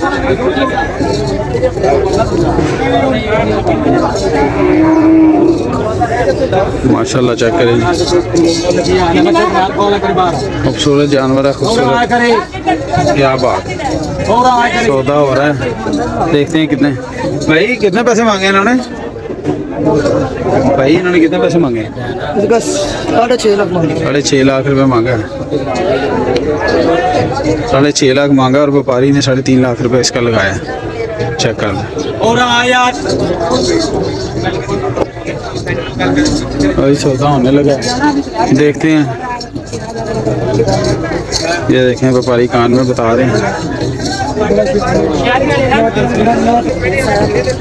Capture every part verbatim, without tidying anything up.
माशाल्लाह चेक करें, खूबसूरत जानवर है, खूबसूरत, क्या बात, सौदा हो रहा है। देखते हैं कितने भाई, कितने पैसे मांगे इन्होंने भाई, इन्होंने कितने पैसे मांगे? साढ़े छः लाख मांगे, साढ़े छः लाख रुपये मांगा, साढ़े छः लाख मांगा और व्यापारी ने साढ़े तीन लाख रुपये इसका लगाया। चेक कर और सौदा होने लगा। देखते हैं, ये देखें व्यापारी कान में बता रहे हैं,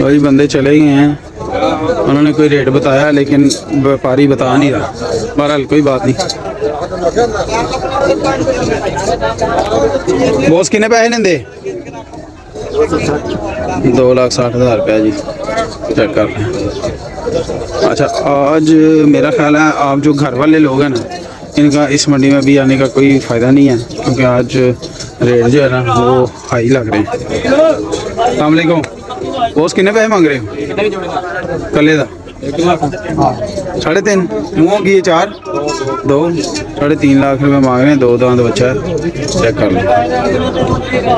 वही बंदे चले गए हैं, उन्होंने कोई रेट बताया लेकिन व्यापारी बता नहीं रहा। बहरहाल कोई बात नहीं। बॉस कितने पैसे लेंदे? दो लाख साठ हज़ार रुपया जी। चेक कर लें। अच्छा, आज मेरा ख्याल है आप जो घर वाले लोग हैं ना, इनका इस मंडी में भी आने का कोई फ़ायदा नहीं है, क्योंकि आज रेट जो है ना वो हाई लग रहे हैं। अस्सलाम वालेकुम बॉस, कितने पैसे मांग रहे हो? कले का साढ़े तीन, मुँह की चार दो, साढ़े तीन लाख रुपये मांग रहे हैं, दो दांत बच्चा है। चेक कर लो।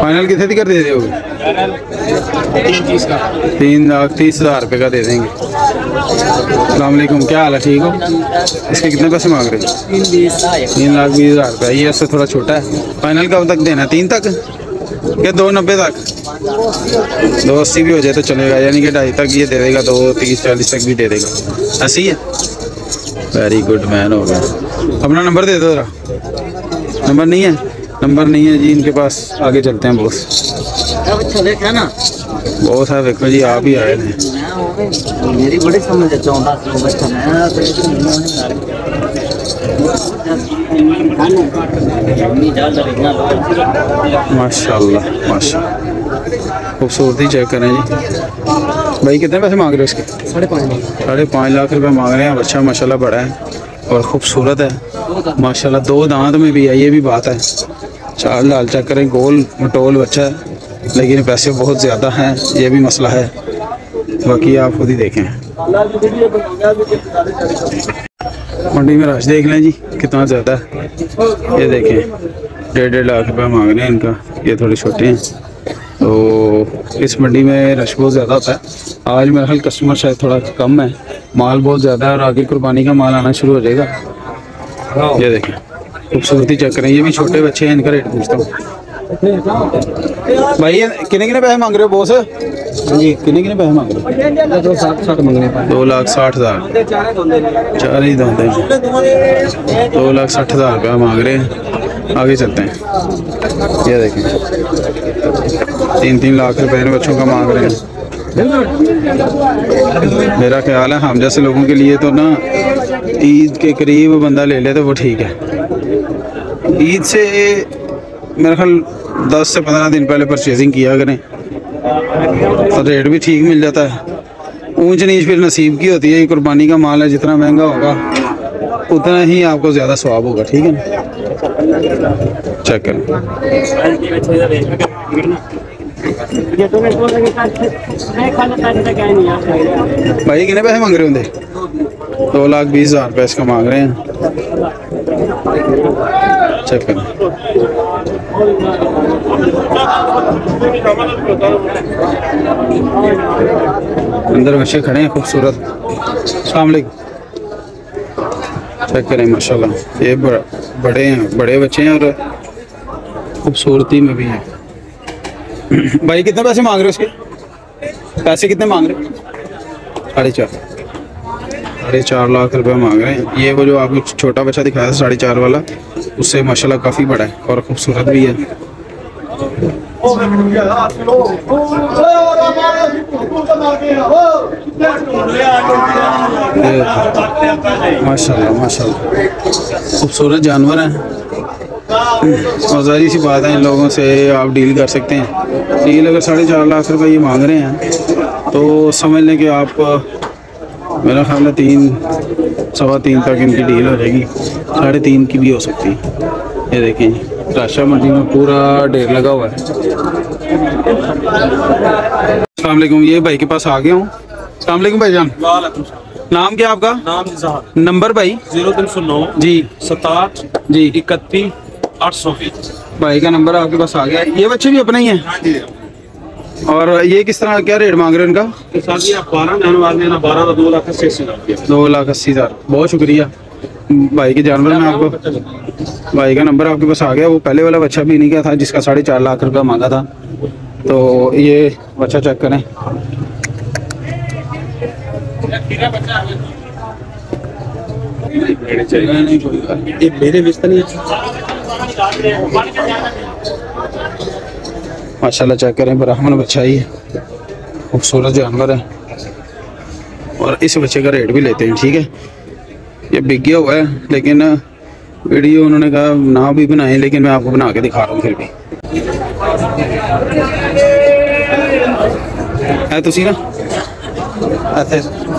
फाइनल कितने तक दे दोगे? तीन लाख तीस हज़ार रुपये का दे देंगे। अस्सलाम वालेकुम, क्या हाल है, ठीक हो? इसके कितने पैसे मांग रहे हो? तीन लाख बीस हज़ार रुपये, ये उससे थोड़ा छोटा है। फाइनल कब तक देना है? तीन तक या दो नब्बे तक? दो अस्सी भी हो जाए तो चलेगा, यानी कि ढाई तक ये दे देगा, दो तीस चालीस तक भी दे देगा। ऐसी है, वेरी गुड मैन हो गया। अपना नंबर दे दो, जरा नंबर नहीं है, नंबर नहीं है जी इनके पास। आगे चलते हैं बॉस। बॉस है देखो जी, आप ही आए हैं। माशाल्लाह माशाल्लाह, खूबसूरती चेक करें जी। भाई कितने पैसे मांग रहे हो इसके? साढ़े पाँच, साढ़े पाँच लाख रुपए मांग रहे हैं। बच्चा माशाल्लाह बड़ा है और ख़ूबसूरत है माशाल्लाह, दो दांत में भी है, ये भी बात है। चार लाल चेक करें, गोल मटोल बच्चा है, लेकिन पैसे बहुत ज़्यादा हैं, ये भी मसला है, बाकी आप खुद ही देखें। मंडी में राश देख लें जी कितना ज़्यादा है, ये देखें डेढ़ डेढ़ लाख रुपये मांग रहे हैं इनका। ये थोड़े छोटे हैं, तो इस मंडी में रश बहुत ज़्यादा होता है। आज मेरा ख्याल कस्टमर शायद थोड़ा कम है, माल बहुत ज़्यादा है और आगे कुर्बानी का माल आना शुरू हो जाएगा। ये देखें खूबसूरती चेक करें, ये भी छोटे बच्चे हैं, इनका रेट पूछता हूँ। भाई कितने कितने पैसे मांग रहे हो बॉस? जी कितने कितने पैसे मांग रहे हो? दो लाख साठ हज़ार, चार ही दांत हैं, दो लाख साठ हज़ार रुपया मांग रहे हैं। आगे चलते हैं, ये देखें तीन तीन लाख रुपये इन बच्चों का मांग रहे हैं। मेरा ख्याल है हम जैसे लोगों के लिए तो ना ईद के करीब बंदा ले ले तो वो ठीक है। ईद से मेरा ख्याल दस से पंद्रह दिन पहले परचेजिंग किया करें तो रेट भी ठीक मिल जाता है। ऊंच नीच फिर नसीब की होती है, कुर्बानी का माल है, जितना महंगा होगा उतना ही आपको ज़्यादा स्वाब होगा, ठीक है ना। चेक करें। भाई कितने पैसे मांग रहे होंगे? दो लाख बीस हज़ार रुपये इसका मांग रहे हैं। चेक करें। अंदर बच्चे खड़े हैं खूबसूरत। अस्सलाम वालेकुम, चेक करें माशाल्लाह, ये बड़, बड़े हैं, बड़े बच्चे हैं और खूबसूरती में भी हैं। भाई कितने पैसे मांग रहे हो उसके? पैसे कितने मांग रहे? साढ़े चार, साढ़े चार लाख रुपए मांग रहे हैं। ये वो जो आपको छोटा बच्चा दिखाया था साढ़े चार वाला, उससे माशाल्लाह काफ़ी बड़ा है और खूबसूरत भी है। माशाल्लाह माशाल्लाह खूबसूरत जानवर हैं और जाहिर सी बात है इन लोगों से आप डील कर सकते हैं। डील अगर साढ़े चार लाख रुपये ये मांग रहे हैं तो समझ लें कि आप, मेरा ख्याल है तीन सवा तीन तक इनकी डील हो जाएगी, साढ़े तीन की भी हो सकती है। ये देखें राशा मंडी में पूरा ढेर लगा हुआ है। अस्सलामुअलैकुम, ये भाई के पास आ गया हूँ। अस्सलामुअलैकुम भाई जान। नाम क्या आपका? नाम नंबर भाई जीरो तीन सौ नौ जी सताठ जी इकतीस आठ सौ बीस। भाई का नंबर आपके पास आ गया। ये बच्चे भी अपने ही हैं। और ये किस तरह क्या रेट मांग रहे हैं इनका? बारह दो लाख अस्सी हजार। दो लाख अस्सी हजार। बहुत शुक्रिया भाई के जानवर में आपको। भाई का नंबर आपके पास आ गया। वो पहले वाला बच्चा भी नहीं गया था जिसका साढ़े चार लाख रुपया मांगा था। तो ये बच्चा चेक करें। ये मेरे माशाल्लाह चेक करें, ब्राह्मण बच्चा ही है, खूबसूरत जानवर है। और इस बच्चे का रेट भी लेते हैं। ठीक है, ये बिक गया हुआ है लेकिन वीडियो उन्होंने कहा ना भी बनाए, लेकिन मैं आपको बना के दिखा रहा हूँ फिर भी। तुसी ना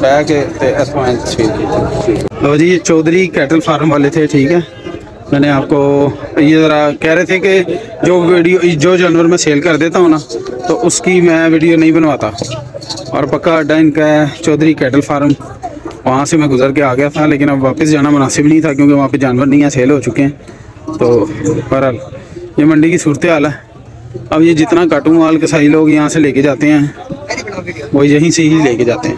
बह के तो जी ये चौधरी कैटल फार्म वाले थे। ठीक है, मैंने आपको ये ज़रा कह रहे थे कि जो वीडियो जो जानवर मैं सेल कर देता हूँ ना तो उसकी मैं वीडियो नहीं बनवाता। और पक्का अड्डा इनका है चौधरी कैटल फार्म, वहाँ से मैं गुजर के आ गया था लेकिन अब वापस जाना मुनासिब नहीं था क्योंकि वहाँ पे जानवर नहीं है, सेल हो चुके हैं। तो बहरहाल ये मंडी की सूरत हाल है। अब ये जितना काटू माल कसाई लोग यहाँ से लेके जाते हैं वो यहीं से ही लेके जाते हैं।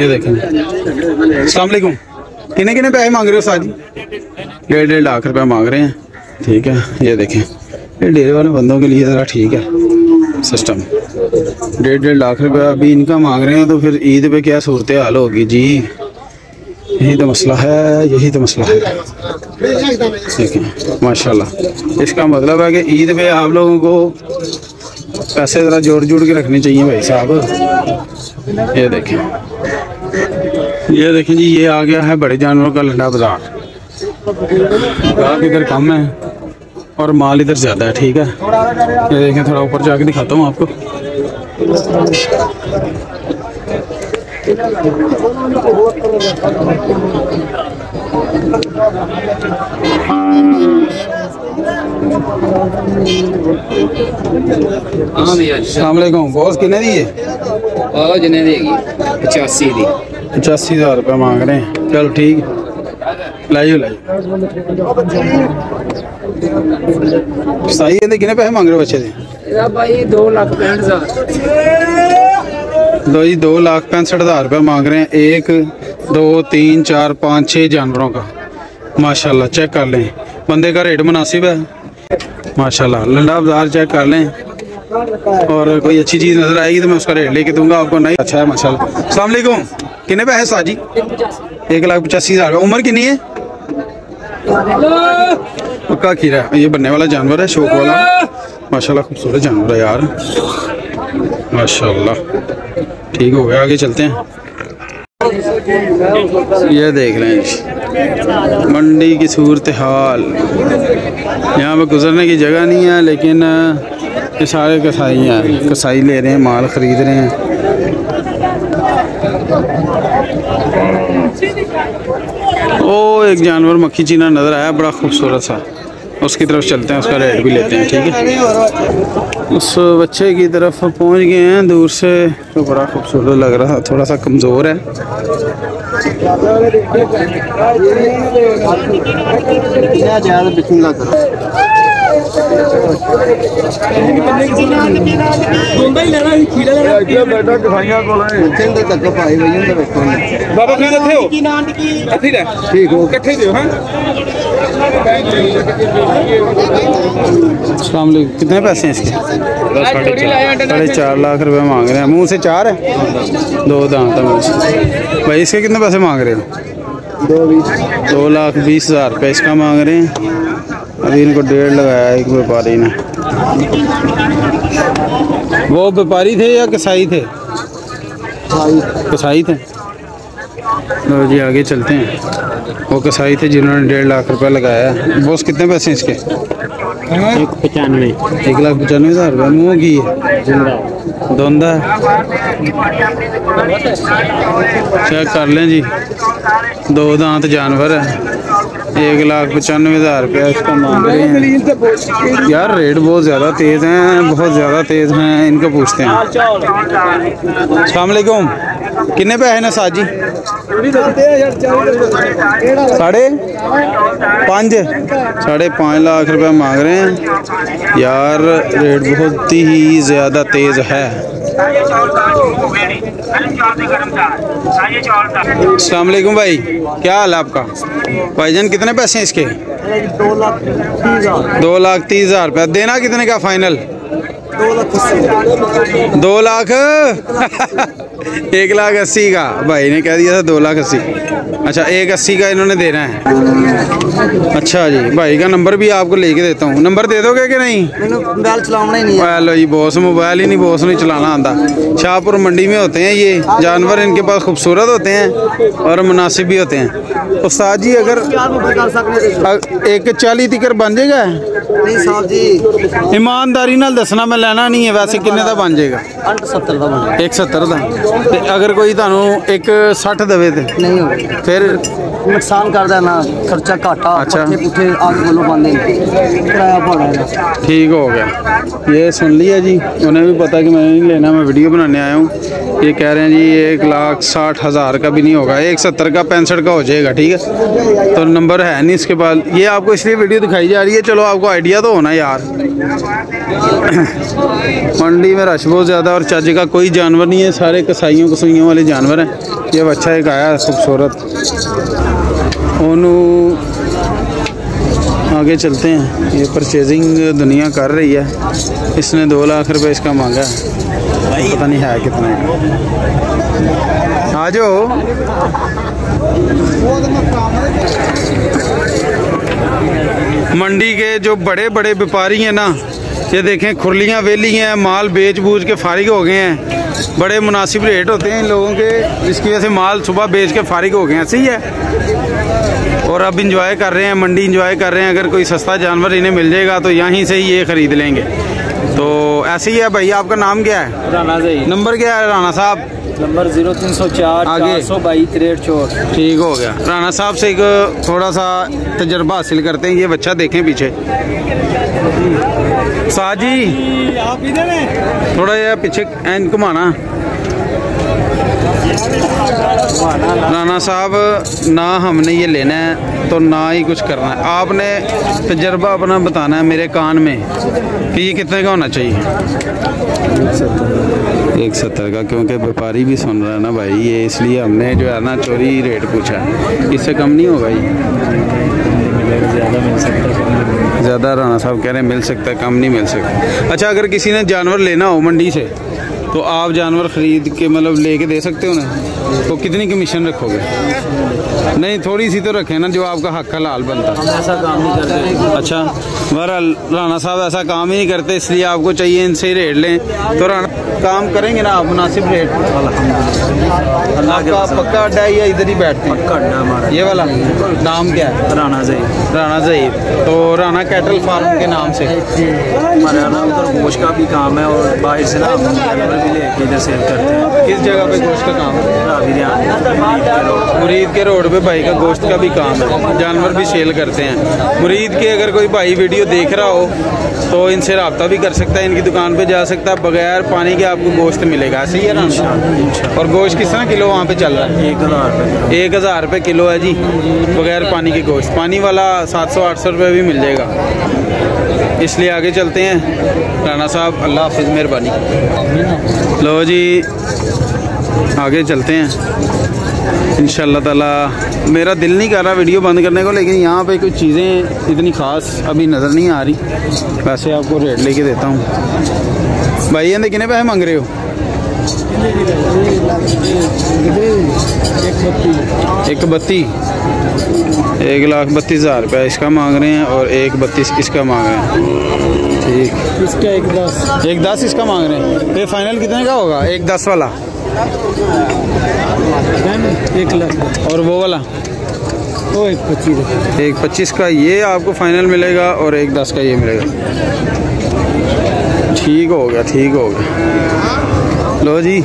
ये देखें। अस्सलाम वालेकुम, कितने कितने पैसे मांग रहे हो? साजी डेढ़ डेढ़ लाख रुपए मांग रहे हैं। ठीक है, ये देखें, ये डेरे वाले बंदों के लिए ज़रा ठीक है सिस्टम। डेढ़ डेढ़ लाख रुपया अभी इनका मांग रहे हैं तो फिर ईद पे क्या सूरत हाल होगी जी? यही तो मसला है, यही तो मसला है। ठीक है माशाल्लाह, इसका मतलब है कि ईद पे आप लोगों को पैसे ज़रा जोड़ जोड़ के रखने चाहिए भाई साहब। ये देखें, ये देखें जी, ये आ गया है बड़े जानवरों का लंडा बाजार। गाहक इधर कम है और माल इधर ज़्यादा है। ठीक है, ये देखें, थोड़ा ऊपर जाके दिखाता हूँ आपको। अस्सलामुअलैकुम बॉस, कितने दिए? जिन्हें देगी पचासी दी, पचासी हज़ार रुपये मांग रहे हैं। चलो ठीक, लाइयो लाइयो। सही है, कितने पैसे मांग रहे हो बच्चे से? भाई दो लाख पैंसठ हज़ार। दो जी दो लाख पैंसठ हज़ार रुपये मांग रहे हैं एक दो तीन चार पाँच छः जानवरों का। माशाल्लाह चेक कर लें, बंदे का रेट मुनासिब है। माशाल्लाह लंडा बाजार चेक कर लें और कोई अच्छी चीज़ नज़र आएगी तो मैं उसका रेट लेके दूंगा आपको। नहीं अच्छा है माशाल्लाह। अस्सलाम वालेकुम, कितने पैसे साजी? एक लाख पचासी हज़ार। उम्र कितनी है? पक्का खीरा है, ये बनने वाला जानवर है, शौक वाला। माशाल्लाह खूबसूरत जानवर है यार, माशाल्लाह। ठीक हो गया, आगे चलते हैं। ये देख रहे हैं मंडी की सूरत हाल। यहाँ पर गुजरने की जगह नहीं है लेकिन ये सारे कसाई हैं, कसाई ले रहे हैं, माल खरीद रहे हैं। ओ एक जानवर मक्खी चीना नज़र आया, बड़ा खूबसूरत सा, उसकी तरफ चलते हैं, उसका रेट भी लेते हैं। ठीक है, उस बच्चे की तरफ पहुंच गए हैं दूर से, तो बड़ा खूबसूरत लग रहा था, थोड़ा सा कमज़ोर है। कितने पैसे हैं इसके? साढ़े चार लाख रुपए मांग रहे हैं। मुँह से चार है, दो दांत है भाई। इसके कितने पैसे मांग रहे हो? दो बीस दो लाख बीस हज़ार रुपये इसका मांग रहे हैं। अभी इनको डेढ़ लगाया एक व्यापारी ने। वो व्यापारी थे या कसाई थे? कसाई थे। तो जी आगे चलते हैं, वो कसाई थे जिन्होंने डेढ़ लाख रुपया लगाया। बॉस कितने पैसे इसके? एक पचानवे एक लाख पचानवे हज़ार रुपये। मुँह की है, धोंदा है, चेक कर लें जी, दो दांत जानवर है। एक लाख पचानवे हज़ार रुपया इसको मांग रहे हैं यार। रेट बहुत ज़्यादा तेज़ हैं, बहुत ज़्यादा तेज़ हैं, इनको पूछते हैं। अस्सलाम वालेकुम, कितने पे है ना साजी? साढ़े पाँच साढ़े पाँच लाख रुपया मांग रहे हैं यार। रेट बहुत ही ज़्यादा तेज़ है। अस्सलाम वालेकुम भाई, क्या हाल है आपका? भाईजान कितने पैसे हैं इसके? दो लाख दो लाख तीस हज़ार रुपया। देना कितने का फाइनल? दो लाख एक लाख अस्सी का भाई ने कह दिया था। दो लाख अस्सी अच्छा, एक अस्सी का इन्होंने देना है। अच्छा जी, भाई का नंबर भी आपको लेके देता हूँ। नंबर दे दोगे कि नहीं? मोबाइल चलाना ही नहीं है। लो जी बॉस, मोबाइल ही नहीं, बॉस नहीं चलाना आता। शाहपुर मंडी में होते हैं ये जानवर, इनके पास खूबसूरत होते हैं और मुनासिब भी होते हैं। उस्ताद जी अगर एक चालीस तक बन जाएगा? नहीं साहब जी, ईमानदारी नाल दसना, मैं लैना नहीं है। वैसे किन्ने का बन जाएगा? एक सत्तर का। अगर कोई थानू एक सठ दवे तो फिर नुकसान कर देना, खर्चा घाटा। अच्छा ठीक हो गया, ये सुन लिया जी। उन्हें भी पता कि मैंने नहीं लेना, मैं वीडियो बनाने आया हूँ। ये कह रहे हैं जी एक लाख साठ हज़ार का भी नहीं होगा, एक सत्तर का पैंसठ का हो जाएगा। ठीक है, तो नंबर है नहीं इसके पास। ये आपको इसलिए वीडियो दिखाई जा रही है, चलो आपको आइडिया तो होना यार। मंडी में रश बहुत ज़्यादा और चाचे का कोई जानवर नहीं है, सारे कसाइयों कसाइयों वाले जानवर हैं। ये बच्चा एक आया खूबसूरत, ओनू आगे चलते हैं। ये परचेजिंग दुनिया कर रही है। इसने दो लाख रुपए इसका मांगा है, पता नहीं है कितना है। आ जाओ, मंडी के जो बड़े बड़े व्यापारी हैं ना, ये देखें खुरलियाँ वेली हैं, माल बेच बूझ के फारिग हो गए हैं। बड़े मुनासिब रेट होते हैं इन लोगों के, जिसकी वजह से माल सुबह बेच के फारिग हो गए हैं। सही है, और अब इंजॉय कर रहे हैं, मंडी इंजॉय कर रहे हैं। अगर कोई सस्ता जानवर इन्हें मिल जाएगा तो यहीं से ही ये ख़रीद लेंगे। तो ऐसे ही है। भाई आपका नाम क्या है? राना जी। नंबर क्या है राना साहब? नंबर जीरो तीन सौ चार आगे सौ बाईस तिरठ चौर। ठीक हो गया। राना साहब से एक थोड़ा सा तजर्बा हासिल करते हैं। ये बच्चा देखें पीछे, साहब जी आप इधर हैं, थोड़ा ये पीछे एंड घुमाना। राना साहब ना हमने ये लेना है तो ना ही कुछ करना है, आपने तजर्बा अपना बताना है मेरे कान में कि ये कितने का होना चाहिए। एक सत्तर का, क्योंकि व्यापारी भी सुन रहा है ना भाई, ये इसलिए हमने जो है ना चोरी रेट पूछा है। इससे कम नहीं होगा ये, ज़्यादा मिल सकता है। ज़्यादा राना साहब कह रहे हैं मिल सकता है, कम नहीं मिल सकता। अच्छा, अगर किसी ने जानवर लेना हो मंडी से तो आप जानवर ख़रीद के मतलब लेके दे सकते हो ना? तो कितनी कमीशन रखोगे? नहीं थोड़ी सी तो रखें ना, जो आपका हक हलाल बनता है। ऐसा काम नहीं करते। अच्छा, बहरहाल राना साहब ऐसा काम ही नहीं करते, इसलिए आपको चाहिए इनसे रेट लें तो राना काम करेंगे ना आप मुनासिब रेट। आपका पक्का अड्डा है या इधर ही बैठते हैं? ये वाला नाम क्या है? राना जहीद। राना जहीद, तो राना कैटल फार्म के नाम से हमारा नाम गोश का भी काम है और बाहर से ना लेके इधर सेल करते हैं। किस जगह पे गोश्त का काम है? मुरीद के रोड पे भाई का गोश्त का भी काम है, जानवर भी सेल करते हैं। मुरीद के अगर कोई भाई वीडियो देख रहा हो तो इनसे रब्ता भी कर सकता है, इनकी दुकान पे जा सकता है। बगैर पानी के आपको गोश्त मिलेगा। सही है ना? और गोश्त किस तरह किलो वहाँ पे चल रहा है? एक हज़ार एक हज़ार रुपये किलो है जी, बगैर पानी के गोश्त। पानी वाला सात सौ आठ सौ रुपये भी मिल जाएगा। इसलिए आगे चलते हैं। राना साहब अल्लाह हाफिज़, मेहरबानी। लो जी आगे चलते हैं इंशाल्लाह ताला। मेरा दिल नहीं कर रहा वीडियो बंद करने को, लेकिन यहाँ पे कुछ चीज़ें इतनी ख़ास अभी नज़र नहीं आ रही। वैसे आपको रेट लेके देता हूँ। भाई ये कितने पैसे मांग रहे हो? एक बत्ती एक लाख बत्तीस हज़ार रुपया इसका मांग रहे हैं और एक बत्तीस इसका मांग रहे हैं। ठीक, इसका एक दस एक दस इसका मांग रहे हैं। ये फाइनल कितने का होगा? एक दस वाला एक लाख और वो वाला तो एक पच्चीस एक पच्चीस का ये आपको फाइनल मिलेगा और एक दस का ये मिलेगा। ठीक हो गया, ठीक हो गया। लो जी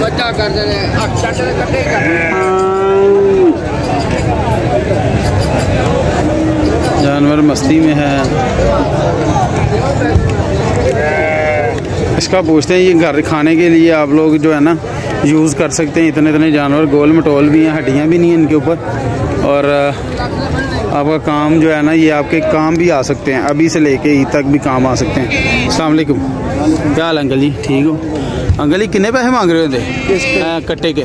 बच्चा कर दे, मस्ती में है। इसका पूछते हैं ये घर खाने के लिए आप लोग जो है ना यूज़ कर सकते हैं, इतने इतने जानवर गोल मटोल भी हैं, हड्डियाँ भी नहीं हैं इनके ऊपर, और आपका काम जो है ना ये आपके काम भी आ सकते हैं, अभी से लेके ईद तक भी काम आ सकते हैं। अस्सलाम वालेकुम, क्या हाल अंकल जी? ठीक हो अंकल जी? कितने पैसे मांग रहे थे कट्टे के?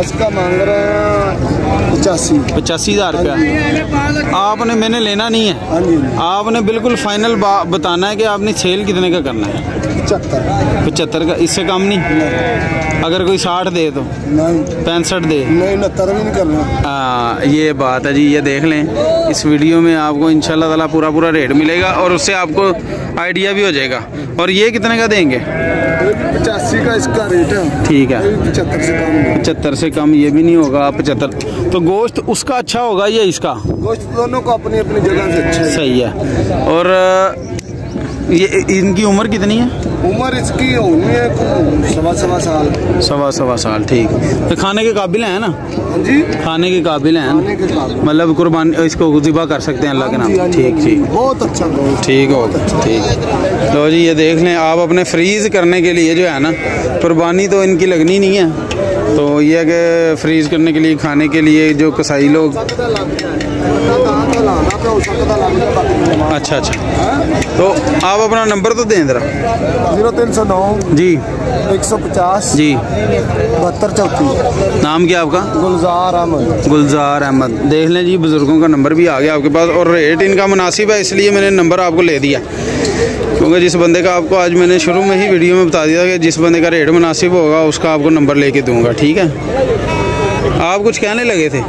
इसका मांग रहे हैं पचासी पचासी हज़ार रुपया। आपने मैंने लेना नहीं है, आपने बिल्कुल फाइनल बताना है कि आपने सेल कितने का करना है। पचहत्तर पचहत्तर का, इससे कम नहीं। अगर कोई साठ दे तो नहीं, पैंसठ दे नहीं, उनहत्तर भी नहीं करना। हाँ ये बात है जी, ये देख लें। इस वीडियो में आपको इंशाल्लाह ताला पूरा पूरा रेट मिलेगा और उससे आपको आइडिया भी हो जाएगा। और ये कितने का देंगे? पचासी का इसका रेट है। ठीक है, पचहत्तर से कम, पचहत्तर से कम ये भी नहीं होगा। पचहत्तर तो गोश्त उसका अच्छा होगा या इसका? गोश्त दोनों को अपनी अपनी जगह से अच्छा। सही है। और ये इनकी उम्र कितनी है? उम्र इसकी होनी है सवा सवा साल। सवा सवा साल, ठीक। तो खाने के काबिल हैं ना जी? खाने के काबिल हैं, मतलब कुर्बानी इसको ज़िबा कर सकते हैं अल्लाह के नाम। ठीक ठीक, बहुत अच्छा, ठीक हो ठीक। तो जी ये देख लें, आप अपने फ्रीज़ करने के लिए जो है ना, कुर्बानी तो इनकी लगनी नहीं है, तो ये है कि फ्रीज़ करने के लिए खाने के लिए जो कसाई लोग। अच्छा अच्छा, तो आप अपना नंबर तो दें ज़रा। जीरो तीन सौ नौ जी एक सौ पचास जी बहत्तर चौथी। नाम क्या आपका? गुलजार अहमद। गुलजार अहमद। देख लें जी, बुज़ुर्गों का नंबर भी आ गया आपके पास, और रेट इनका मुनासिब है, इसलिए मैंने नंबर आपको ले दिया। क्योंकि जिस बंदे का आपको आज मैंने शुरू में ही वीडियो में बता दिया कि जिस बंदे का रेट मुनासिब होगा उसका आपको नंबर ले कर दूँगा। ठीक है, आप कुछ कहने लगे थे?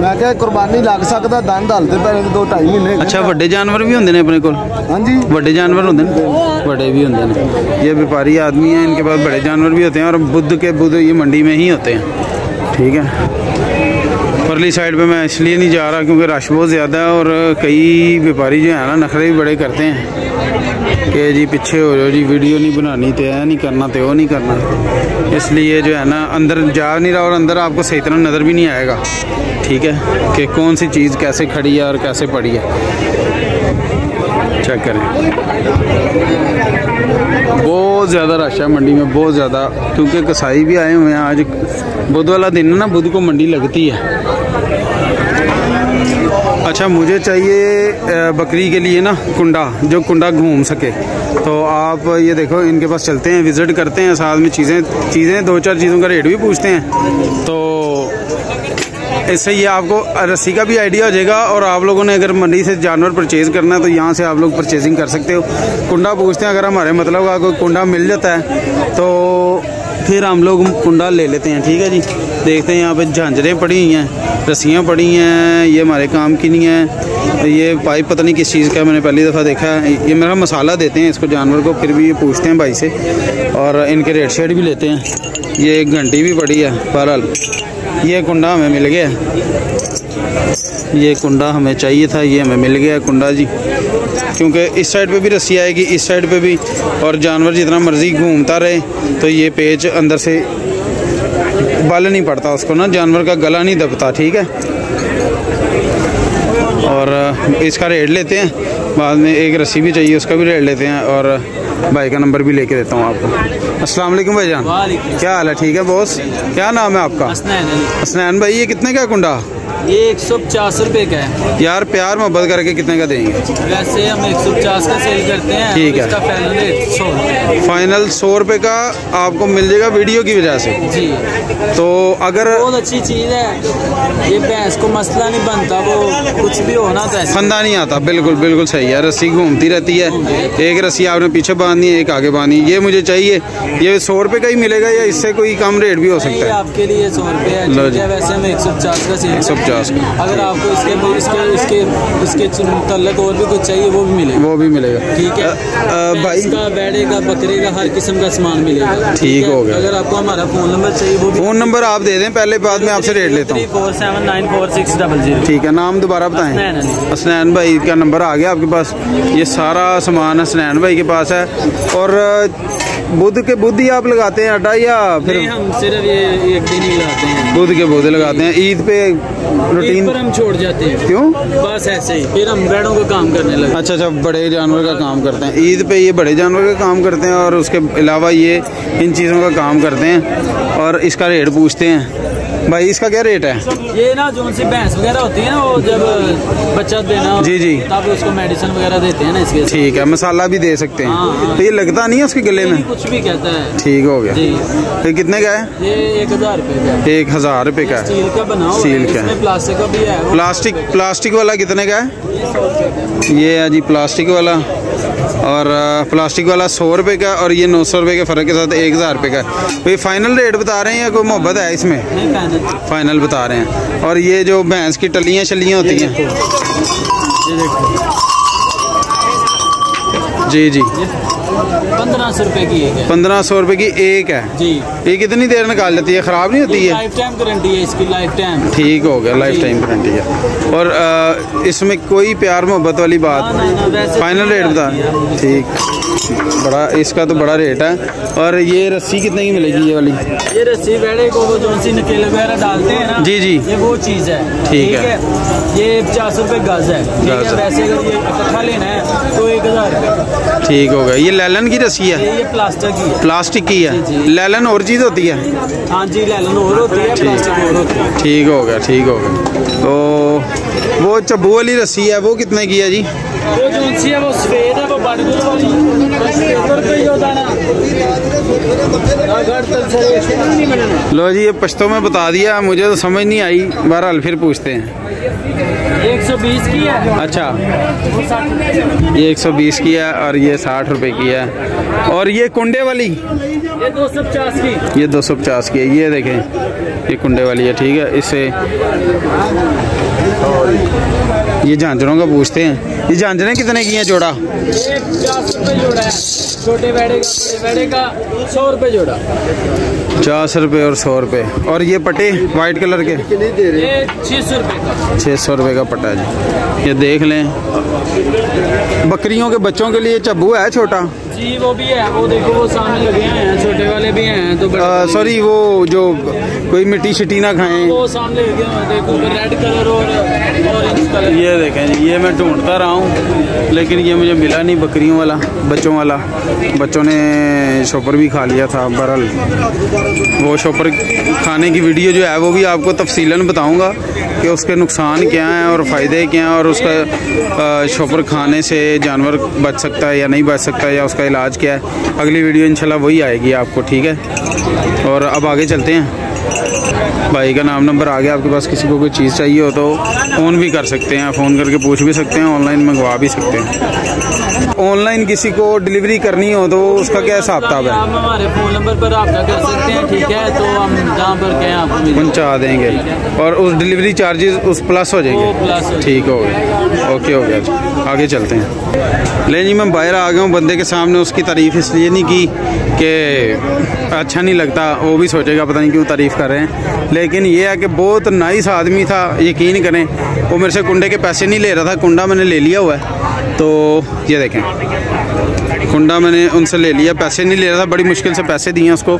मैं क्या कुर्बानी लग सकता, दंद हलते पे दो ढाई महीने। अच्छा, बड़े जानवर भी होंगे ने अपने को? हाँ जी, बड़े जानवर होंगे ने, बड़े भी होंगे ने। ये व्यापारी आदमी हैं, इनके पास बड़े जानवर भी होते हैं, और बुध के बुध ये मंडी में ही होते हैं। ठीक है, परली साइड पे मैं इसलिए नहीं जा रहा क्योंकि रश बहुत ज़्यादा है, और कई व्यापारी जो है ना नखरे भी बड़े करते हैं कि जी पीछे हो जाओ जी, वीडियो नहीं बनानी, तो है नहीं करना, तो वो नहीं करना, इसलिए जो है ना अंदर जा नहीं रहा, और अंदर आपको सही तरह नज़र भी नहीं आएगा। ठीक है, कि कौन सी चीज़ कैसे खड़ी है और कैसे पड़ी है, चेक करें। बहुत ज़्यादा रश है मंडी में, बहुत ज़्यादा, क्योंकि कसाई भी आए हुए हैं। आज बुध वाला दिन है ना, बुध को मंडी लगती है। अच्छा, मुझे चाहिए बकरी के लिए ना कुंडा, जो कुंडा घूम सके। तो आप ये देखो, इनके पास चलते हैं, विज़िट करते हैं, साथ में चीज़ें चीज़ें दो चार चीज़ों का रेट भी पूछते हैं, तो इससे ये आपको रस्सी का भी आइडिया हो जाएगा। और आप लोगों ने अगर मंडी से जानवर परचेज़ करना है तो यहाँ से आप लोग परचेजिंग कर सकते हो। कुंडा पूछते हैं, अगर हमारे मतलब का कोई कुंडा मिल जाता है तो फिर हम लोग कुंडा ले लेते हैं। ठीक है जी, देखते हैं यहाँ पे झांझरें पड़ी हुई हैं, रस्सियाँ पड़ी हैं, ये हमारे काम की नहीं है। ये पाइप पता नहीं किस चीज़ का है, मैंने पहली दफ़ा देखा है। ये मेरा मसाला देते हैं इसको जानवर को, फिर भी ये पूछते हैं भाई से, और इनके रेट शेड भी लेते हैं। ये एक घंटी भी पड़ी है। बहरहाल ये कुंडा हमें मिल गया, ये कुंडा हमें चाहिए था, ये हमें मिल गया कुंडा जी, क्योंकि इस साइड पे भी रस्सी आएगी, इस साइड पे भी, और जानवर जितना मर्जी घूमता रहे तो ये पेच अंदर से बाल नहीं पड़ता उसको ना, जानवर का गला नहीं दबता। ठीक है, और इसका रेट लेते हैं, बाद में एक रस्सी भी चाहिए उसका भी रेट लेते हैं, और भाई का नंबर भी लेके देता हूँ आपको। अस्सलाम वालेकुम भाईजान, क्या हाल है? ठीक है बॉस, क्या नाम है आपका? हसनैन भाई, ये कितने का कुंडा? ये एक सौ पचास रुपये का है। यार प्यार मोहब्बत करके कितने का देंगे? वैसे हम एक सौ पचास का सेल करते हैं। ठीक है, फाइनल फाइनल सौ रुपये का आपको मिल जाएगा वीडियो की वजह से जी। तो अगर बहुत अच्छी चीज़ है, ये भैंस को मसला नहीं बनता, वो कुछ भी होना चाहिए, फंदा नहीं आता। बिल्कुल बिल्कुल सही है, रस्सी घूमती रहती है, एक रस्सी आपने पीछे बांधनी है, एक आगे बांधनी। ये मुझे चाहिए, ये सौ रुपये का ही मिलेगा या इससे कोई कम रेट भी हो सकता है? आपके लिए सौ रुपये, वैसे हम एक सौ पचास का सेल। अगर आपको इसके इसके इसके इसके मुतल्लिक और भी कुछ चाहिए वो भी मिलेगा, वो भी मिलेगा। ठीक है, आ, भाई का बेड़े का बकरे का हर किस्म का सामान मिलेगा। ठीक हो गया। अगर आपको हमारा फ़ोन नंबर चाहिए, वो फ़ोन नंबर आप दे दें पहले, बाद में आपसे रेट लेता हूँ। Three four seven nine four six double zero. ठीक है, नाम दोबारा बताएं। हसनैन भाई का नंबर आ गया आपके पास, ये सारा सामान हसनैन भाई के पास है। और बुध के बुध ही आप लगाते हैं आटा या फिर? हम सिर्फ ये एक दिन ही लगाते हैं, बुध के बुध लगाते हैं। ईद पे रूटीन पर हम छोड़ जाते हैं। क्यों? बस ऐसे ही, फिर हम भेड़ों का काम करने लगे। अच्छा अच्छा, बड़े जानवर का काम करते हैं ईद पे, ये बड़े जानवर का काम करते हैं और उसके अलावा ये इन चीज़ों का काम करते हैं। और इसका रेट पूछते हैं, भाई इसका क्या रेट है? ये ना जो सी भैंस वगैरह होती है ना, वो जब बच्चा देना जी जी तब उसको मेडिसिन वगैरह देते हैं ना इसके। ठीक है, मसाला भी दे सकते हैं। तो ये लगता नहीं है उसके गले में, कुछ भी कहता है। ठीक हो गया। ये कितने का है? ये एक हज़ार रुपये का है। एक हज़ार रुपये का है। स्टील का बना हुआ, स्टील का है, प्लास्टिक का भी है। प्लास्टिक प्लास्टिक वाला कितने का है? ये है जी प्लास्टिक वाला, और प्लास्टिक वाला सौ रुपये का, और ये नौ सौ रुपये के फ़र्क के साथ एक हज़ार रुपये का है। तो ये फाइनल रेट बता रहे हैं या कोई मोहब्बत है इसमें? फाइनल बता रहे हैं। और ये जो भैंस की टलियाँ शलियाँ होती हैं जी जी, पंद्रह सौ रुपए की एक है। पंद्रह सौ रुपए की एक है जी। ये कितनी देर निकाल लेती है, खराब नहीं होती है? लाइफ टाइम गारंटी है इसकी, लाइफ टाइम। ठीक हो गया, लाइफ टाइम गारंटी है। और आ, इसमें कोई प्यार मोहब्बत वाली बात नहीं, फाइनल रेट बता। ठीक, बड़ा इसका तो बड़ा रेट है। और ये रस्सी कितने की मिलेगी ये वाली? ये रस्सी बेड़े को वो जो सी नकेल वगैरह डालते हैं ना जी जी, ये वो चीज़ है। ठीक है, ये पचास रुपये गज है। वैसे अगर ये इकट्ठा लेना है तो एक हज़ार। ठीक हो गया। ये लैलन की रस्सी है? ये प्लास्टिक की है। प्लास्टिक की है। लैलन और चीज़ होती है? हाँ जी, लैलन और होती है, प्लास्टिक और होती है। ठीक हो गया, ठीक हो गया। तो वो चब्बू वाली रस्सी है, वो कितने की है जी? वो जो सी है वो सफ़ेद है, वो बारगुल वाली है। लो जी, ये पश्तो में बता दिया, मुझे तो समझ नहीं आई। बहरहाल फिर पूछते हैं। एक सौ बीस की है। अच्छा, ये एक सौ बीस की है और ये साठ रुपए की है। और ये कुंडे वाली? ये दो सौ पचास की। ये दो सौ पचास की है। ये देखें, ये कुंडे वाली है। ठीक है, इससे ये झांझरों का पूछते हैं। ये झांझरें कितने की हैं जोड़ा? ये पचास रुपए जोड़ा है। छोटे बैड़े का, बड़े बैड़े का सौ रुपए जोड़ा। पचास रुपये और सौ रुपये। और ये पटे वाइट कलर के? ये छः सौ रुपये का। छः सौ रुपये का पटा जी। ये देख लें, बकरियों के बच्चों के लिए चब्बू है छोटा जी, वो भी है। वो देखो, वो सामने लगे हैं, छोटे वाले भी हैं। तो सॉरी, वो जो कोई मिट्टी शिटी ना खाएं, वो सामने लगे हैं। देखो रेड कलर और ऑरेंज कलर। ये देखें जी, ये मैं ढूंढता रहा हूँ लेकिन ये मुझे मिला नहीं, बकरियों वाला, बच्चों वाला। बच्चों ने शॉपर भी खा लिया था। बहरहाल वो शॉपर खाने की वीडियो जो है वो भी आपको तफसीलन बताऊंगा कि उसके नुकसान क्या हैं और फ़ायदे क्या हैं, और उसका शॉपर खाने से जानवर बच सकता है या नहीं बच सकता, या उसका इलाज क्या है। अगली वीडियो इंशाल्लाह वही आएगी आपको। ठीक है, और अब आगे चलते हैं। भाई का नाम नंबर आ गया, आपके पास किसी को कोई चीज़ चाहिए हो तो फ़ोन भी कर सकते हैं, फ़ोन करके पूछ भी सकते हैं, ऑनलाइन मंगवा भी सकते हैं। ऑनलाइन किसी को डिलीवरी करनी हो तो उसका क्या हिसाब किताब है? आप हमारे फ़ोन नंबर पर रब्ता कर सकते हैं। ठीक है, तो हम जहाँ पर गए आपको पहुँचा देंगे, और उस डिलीवरी चार्जेस उस प्लस हो जाएंगे। ठीक हो गया, ओके हो गया, आगे चलते हैं। ले जी, मैं बाहर आ गया हूँ। बंदे के सामने उसकी तारीफ़ इसलिए नहीं की कि अच्छा नहीं लगता, वो भी सोचेगा पता नहीं क्यों तारीफ़ कर रहे हैं। लेकिन ये है कि बहुत नाइस आदमी था, यकीन करें। वो मेरे से कुंडे के पैसे नहीं ले रहा था, कुंडा मैंने ले लिया हुआ है। तो ये देखें, कुंडा मैंने उनसे ले लिया, पैसे नहीं ले रहा था, बड़ी मुश्किल से पैसे दिए उसको।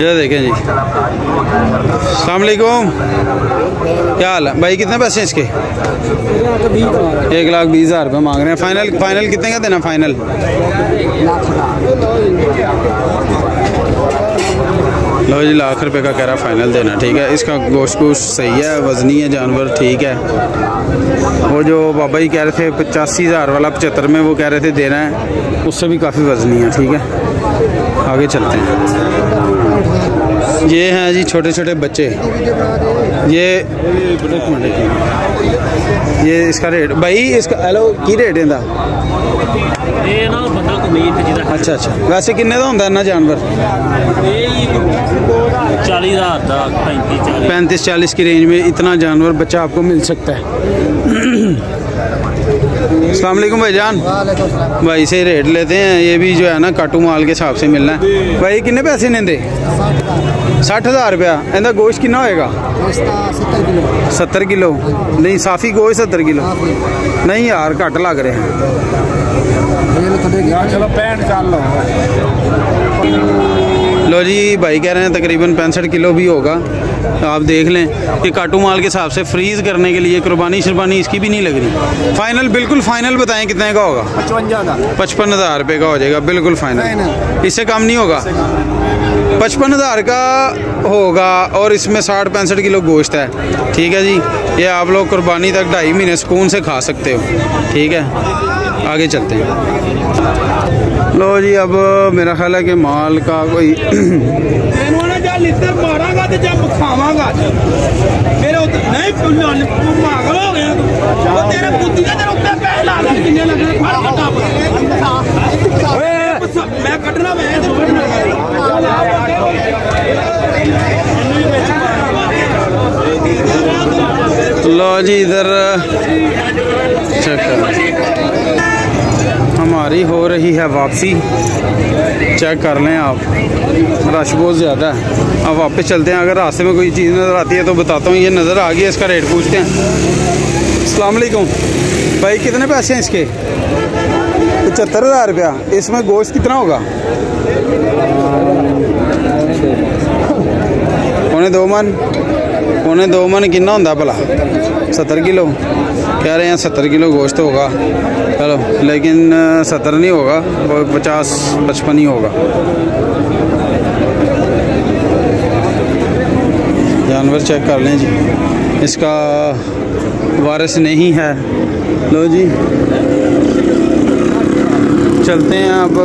ये देखें जी, अस्सलाम वालेकुम, क्या हाल है भाई? कितने पैसे हैं इसके? एक लाख बीस हज़ार रुपये मांग रहे हैं। फाइनल फाइनल कितने का देना? फाइनल लो जी, लाख रुपए का कह रहा, फाइनल देना। ठीक है, इसका गोश्त गोश सही है, वजनी है जानवर। ठीक है, वो जो बाबा जी कह रहे थे पचासी हज़ार वाला, पचहत्तर में वो कह रहे थे देना है, उससे भी काफ़ी वजनी है। ठीक है, आगे चलते हैं। ये हैं जी छोटे छोटे बच्चे। ये ये इसका रेट भाई, इसका हेलो की रेट है? अच्छा अच्छा, वैसे किन्ने दा होंदा इन्ना जानवर? पैंतीस चालीस की रेंज में इतना जानवर बच्चा आपको मिल सकता है। अस्सलाम वालेकुम भाईजान। भाई से रेट लेते हैं, ये भी जो है ना काटू माल के हिसाब से मिलना है। भाई किन्ने पैसे ने दे? साठ हज़ार रुपया। इंदा गोश्त कितना होएगा? सत्तर किलो। नहीं, साफ़ी गोश्त सत्तर किलो नहीं यार, घट लग रहे हैं। चलो पैंट कर लो। लो जी भाई कह रहे हैं तकरीबन पैंसठ किलो भी होगा, आप देख लें कि काटू माल के हिसाब से फ्रीज़ करने के लिए कुर्बानी शर्बानी इसकी भी नहीं लग रही। फाइनल बिल्कुल फाइनल बताएं कितने का होगा? पचवंजा का, पचपन हज़ार रुपये का हो जाएगा बिल्कुल फाइनल, इससे कम नहीं होगा। पचपन हज़ार का होगा और इसमें साठ पैंसठ किलो गोश्त है। ठीक है जी, ये आप लोग कुर्बानी तक ढाई महीने सुकून से खा सकते हो। ठीक है, आगे चलते हैं। लो जी, अब मेरा ख्याल है कि माल का कोई लो जी, इधर चेक कर, हमारी हो रही है वापसी। चेक कर लें आप, रश बहुत ज़्यादा है। अब वापस चलते हैं, अगर रास्ते में कोई चीज़ नज़र आती है तो बताता हूँ। ये नज़र आ गई है, इसका रेट पूछते हैं। अस्सलाम वालेकुम भाई, कितने पैसे हैं इसके? पचहत्तर हज़ार रुपया। इसमें गोश्त कितना होगा? पौने दो मन। पौने दो मन कितना होता भला? सत्तर किलो कह रहे हैं, सत्तर किलो गोश्त होगा। चलो, लेकिन सत्तर नहीं होगा, वो पचास पचपन ही होगा। जानवर चेक कर लें जी, इसका वारिस नहीं है। लो जी, चलते हैं। अब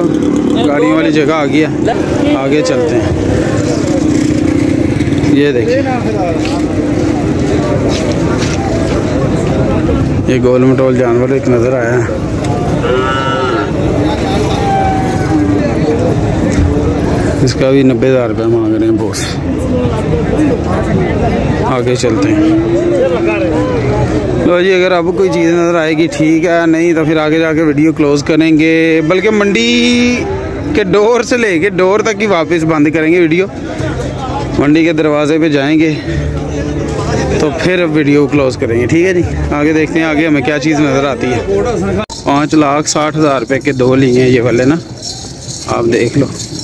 गाड़ियों वाली जगह आ गई है, आगे चलते हैं। ये देखिए, ये गोल मटोल जानवर एक नज़र आया है, इसका भी नब्बे हज़ार रुपये मांग रहे हैं बॉस। आगे चलते हैं। लो जी, अगर आपको कोई चीज़ नज़र आएगी ठीक है, नहीं तो फिर आगे जाके वीडियो क्लोज़ करेंगे। बल्कि मंडी के डोर से लेके डोर तक ही वापस बंद करेंगे वीडियो, मंडी के दरवाजे पे जाएंगे तो फिर वीडियो क्लोज़ करेंगे। ठीक है जी, आगे देखते हैं आगे हमें क्या चीज़ नज़र आती है। पाँच लाख साठ हज़ार रुपये के दो लिए हैं ये वाले ना, आप देख लो।